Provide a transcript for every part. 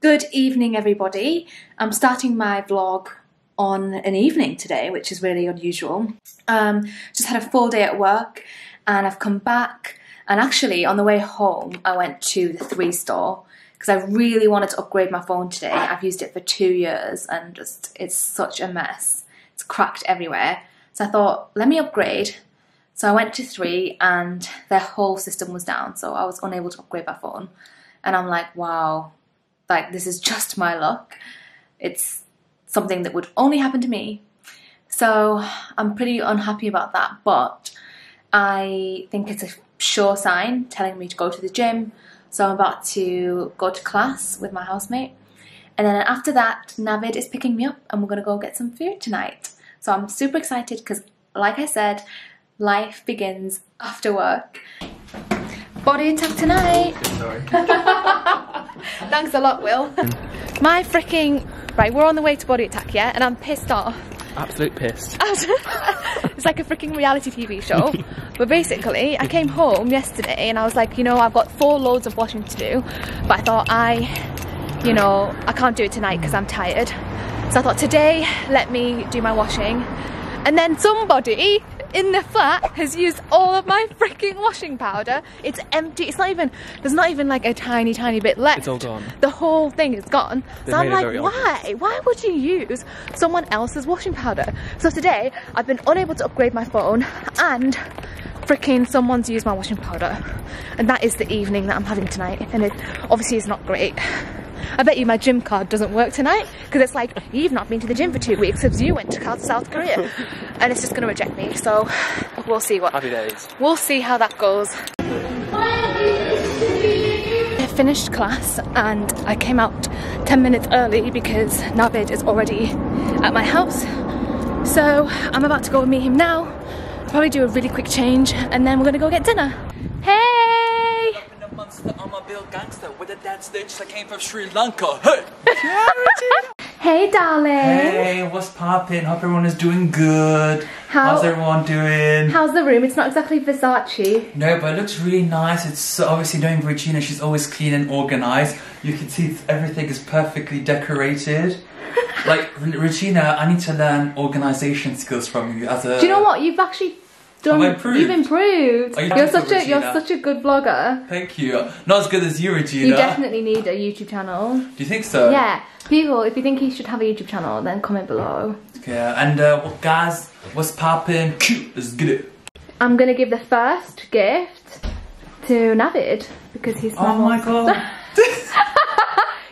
Good evening, everybody. I'm starting my vlog on an evening today, which is really unusual. Just had a full day at work and I've come back, and actually on the way home I went to the 3 store because I really wanted to upgrade my phone today. I've used it for 2 years and just it's such a mess. It's cracked everywhere. So I thought, let me upgrade. So I went to 3 and their whole system was down, so I was unable to upgrade my phone. And I'm like, wow. Like, this is just my luck. It's something that would only happen to me. So I'm pretty unhappy about that, but I think it's a sure sign telling me to go to the gym. So I'm about to go to class with my housemate. And then after that, Navid is picking me up and we're gonna go get some food tonight. So I'm super excited because, like I said, life begins after work. Body attack tonight. Sorry. Thanks a lot, Will. My freaking... Right, we're on the way to Body Attack, yeah? And I'm pissed off. Absolute pissed. It's like a freaking reality TV show. But basically, I came home yesterday and I was like, you know, I've got 4 loads of washing to do. But I thought you know, I can't do it tonight because I'm tired. So I thought, today, let me do my washing. And then somebody in the flat has used all of my freaking washing powder. It's empty. It's not even, there's not even like a tiny, tiny bit left. It's all gone. The whole thing is gone. So I'm like, why? Why would you use someone else's washing powder? So today I've been unable to upgrade my phone and freaking someone's used my washing powder. And that is the evening that I'm having tonight. And it obviously is not great. I bet you my gym card doesn't work tonight because it's like, you've not been to the gym for 2 weeks because you went to South Korea, and it's just going to reject me. So we'll see what. Happy days. We'll see how that goes. I finished class and I came out 10 minutes early because Navid is already at my house. So I'm about to go and meet him now. Probably do a really quick change and then we're going to go get dinner. Hey! On my bill gangster with a dad stitch that came from Sri Lanka. Hey! Hey, darling. Hey, what's poppin'? Hope everyone is doing good. How's everyone doing? How's the room? It's not exactly Versace. No, but it looks really nice. It's obviously knowing Regina, she's always clean and organized. You can see everything is perfectly decorated. Like, Regina, I need to learn organization skills from you as a... Do you know what? You've actually... You've improved. You're such a good blogger. Thank you. Not as good as you, Regina. You definitely need a YouTube channel. Do you think so? Yeah. People, if you think he should have a YouTube channel, then comment below. Yeah. And guys, what's poppin'? Let's get it. I'm gonna give the first gift to Navid because he's. Oh my god.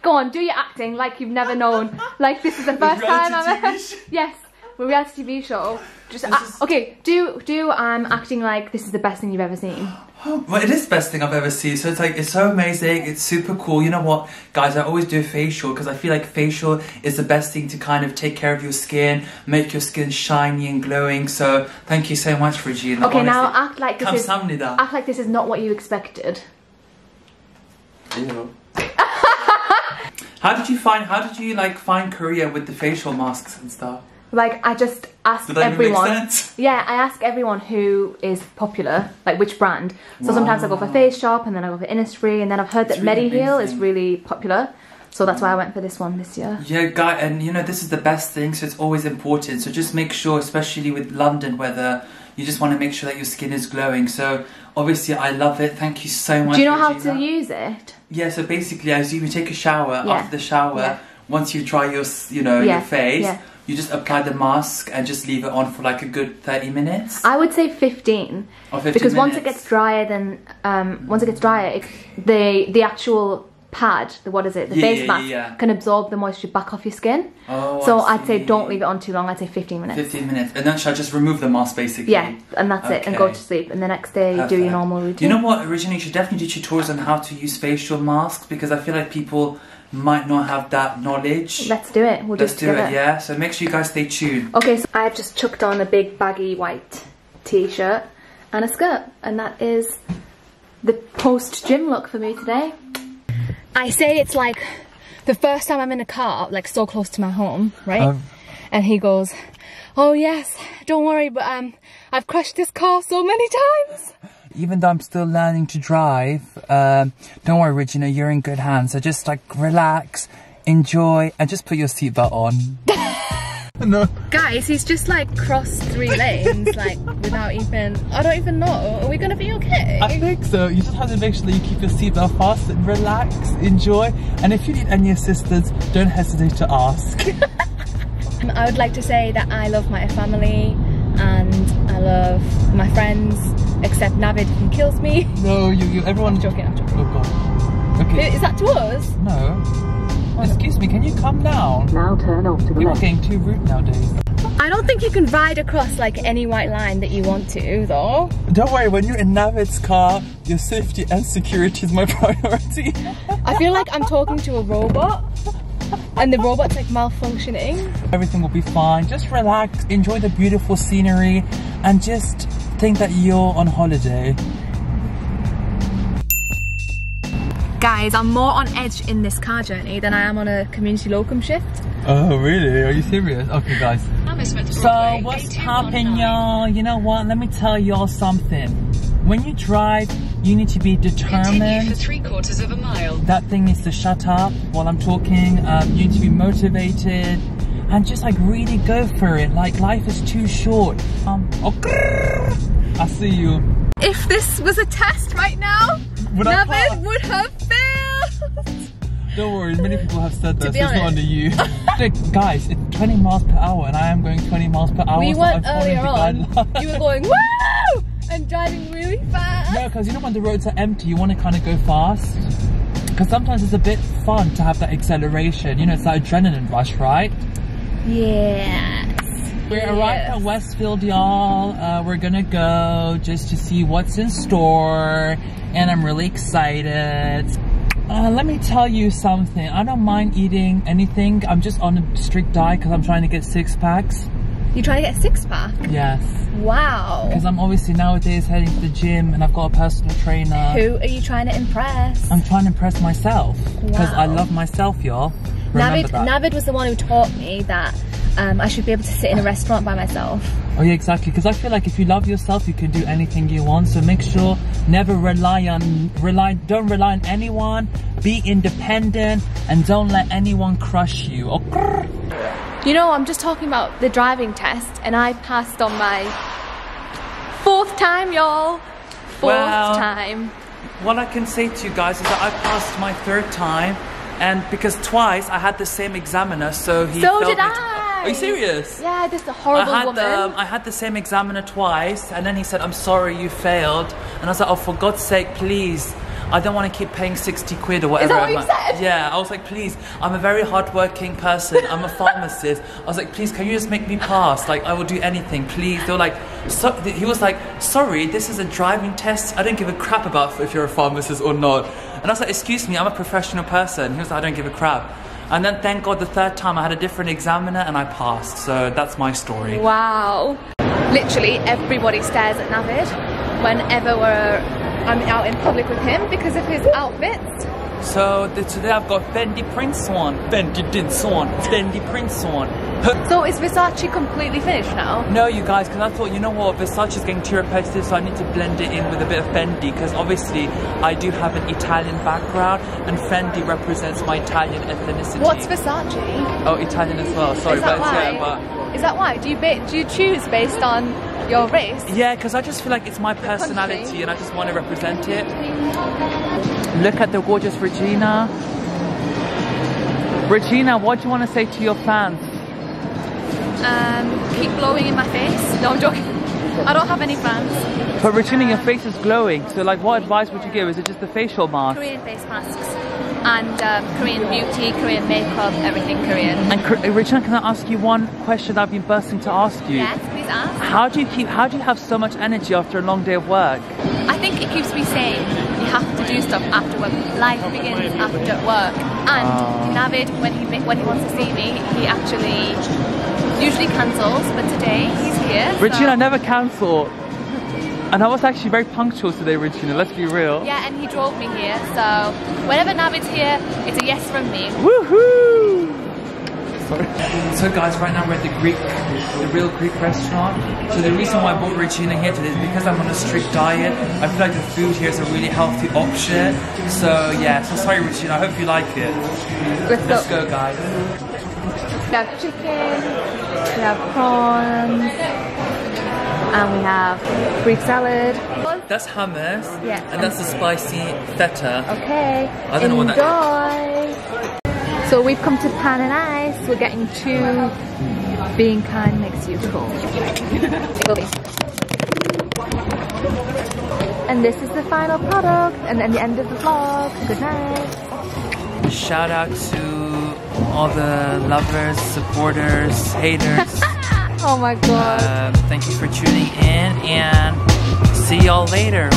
Go on, do your acting like you've never known. Like this is the first time I've ever. Yes. We're a reality TV show. Just okay, do acting like this is the best thing you've ever seen. Well, it is the best thing I've ever seen. So it's like, it's so amazing. It's super cool. You know what, guys? I always do a facial because I feel like facial is the best thing to kind of take care of your skin, make your skin shiny and glowing. So thank you so much, Regina. Okay, honestly. Now act like this is not what you expected. You know. How did you find Korea with the facial masks and stuff? Like, I just ask everyone. Make sense? Yeah, I ask everyone who is popular, like which brand. So sometimes I go for Face Shop and then I go for Innisfree, and then I've heard that really Mediheal is really popular. So that's why I went for this one this year. Yeah, guy, and you know, this is the best thing, so it's always important. So just make sure, especially with London weather, you just want to make sure that your skin is glowing. So obviously I love it. Thank you so much. Do you know how to use it? Yeah, so basically I assume you take a shower. Yeah. After the shower, yeah. Once you dry your, you know, yeah, your face, yeah, you just apply the mask and just leave it on for like a good 30 minutes. I would say 15. Or 15 because minutes. Once it gets drier, then the actual pad, the face mask, can absorb the moisture back off your skin. Oh, so I'd say don't leave it on too long. I'd say 15 minutes. 15 minutes, and then should I just remove the mask basically? Yeah, and that's it, and go to sleep. And the next day, do your normal routine. You know what? Originally, you should definitely do tutorials on how to use facial masks because I feel like people might not have that knowledge. Let's do it. Let's do it, yeah? So make sure you guys stay tuned. Okay, so I've just chucked on a big baggy white t-shirt and a skirt, and that is the post-gym look for me today. I say it's like the first time I'm in a car, like so close to my home, right? And he goes, oh yes, don't worry, but I've crashed this car so many times. even though I'm still learning to drive, don't worry, Regina, you're in good hands. So just like relax, enjoy, and just put your seatbelt on. No. Guys, he's just like crossed 3 lanes, like without even, I don't even know. Are we gonna be okay? I think so. You just have to make sure that you keep your seatbelt fast and relax, enjoy. And if you need any assistance, don't hesitate to ask. I would like to say that I love my family and I love my friends, except Navid who kills me. No, everyone. I'm joking. Oh god. Okay. Is that to us? No. Excuse me, can you come down? Now turn off to the left. You're getting too rude nowadays. I don't think you can ride across like any white line that you want to, though. Don't worry, when you're in Navid's car, your safety and security is my priority. I feel like I'm talking to a robot, and the robot's like malfunctioning. Everything will be fine. Just relax, enjoy the beautiful scenery, and just think that you're on holiday. Guys, I'm more on edge in this car journey than I am on a community locum shift. Oh really? Are you serious? Okay guys. So what's happening, y'all? You know what? Let me tell y'all something. When you drive, you need to be determined. For 3/4 of a mile. That thing needs to shut up while I'm talking. You need to be motivated and just like really go for it. Like life is too short. Okay. I see you. If this was a test right now, Navid would have failed! Don't worry, many people have said that, so it's not under you. Look, guys, it's 20 miles per hour and I am going 20 miles per hour. We went earlier on, you were going, woo! And driving really fast. No, because you know when the roads are empty, you want to kind of go fast. Because sometimes it's a bit fun to have that acceleration. You know, it's that adrenaline rush, right? Yeah. We arrived at Westfield, y'all. We're gonna go just to see what's in store, and I'm really excited. Let me tell you something. I don't mind eating anything. I'm just on a strict diet because I'm trying to get 6 packs. You're trying to get a 6-pack? Yes. Wow. Because I'm obviously nowadays heading to the gym, and I've got a personal trainer. Who are you trying to impress? I'm trying to impress myself because I love myself, y'all. Navid was the one who taught me that. I should be able to sit in a restaurant by myself. Oh yeah, exactly, because I feel like if you love yourself, you can do anything you want. So make sure, never don't rely on anyone. Be independent and don't let anyone crush you. Okay? You know, I'm just talking about the driving test and I passed on my 4th time, y'all. Fourth time. What I can say to you guys is that I passed my 3rd time, and because twice I had the same examiner, so he felt me to. Are you serious? Yeah, this is a horrible woman. I had the same examiner twice, and then he said, I'm sorry, you failed. And I was like, oh, for God's sake, please. I don't want to keep paying 60 quid or whatever. Is that what you said? Yeah, I was like, please. I'm a very hardworking person. I'm a pharmacist. I was like, please, can you just make me pass? Like, I will do anything, please. They were like, so, he was like, sorry, this is a driving test. I don't give a crap about if you're a pharmacist or not. And I was like, excuse me, I'm a professional person. He was like, I don't give a crap. And then, thank God, the 3rd time I had a different examiner and I passed. So that's my story. Wow. Literally, everybody stares at Navid whenever I'm out in public with him because of his outfits. So today I've got Fendi prints on, Fendi dints on, Fendi prints on. So is Versace completely finished now? No, you guys, because I thought, you know what, Versace is getting too repetitive, so I need to blend it in with a bit of Fendi, because obviously I do have an Italian background, and Fendi represents my Italian ethnicity. What's Versace? Oh, Italian as well. Sorry, but yeah, but. Is that why? Do you choose based on your race? Yeah, because I just feel like it's my personality and I just want to represent it. Look at the gorgeous Regina. Regina, what do you want to say to your fans? Keep glowing in my face. No, I'm joking. I don't have any fans. But Regina, your face is glowing. So like, what advice would you give? Is it just the facial mask? Korean face masks. And Korean beauty, Korean makeup, everything Korean. And Regina, can I ask you one question I've been bursting to ask you? Yes, please ask. How do you have so much energy after a long day of work? I think it keeps me sane. You have to do stuff after work. Life begins after work. And Navid, when he wants to see me, he actually usually cancels, but today he's here. Regina, I never cancel. And I was actually very punctual today, Regina, let's be real. Yeah, and he drove me here, so whenever Navid's here, it's a yes from me. Woohoo! sorry. So guys, right now we're at the Real Greek restaurant. So the reason why I bought Regina here today is because I'm on a strict diet. I feel like the food here is a really healthy option. So yeah, so sorry Regina, I hope you like it. Let's go guys. We have chicken, we have prawns, and we have Greek salad. That's hummus, yeah, and that's the spicy feta. Okay, I don't know what that is. So we've come to Pan and Ice, we're getting two. Being kind makes you cool. And this is the final product, and then the end of the vlog. Good night. Shout out to all the lovers, supporters, haters. Oh my god. Thank you for tuning in and see y'all later.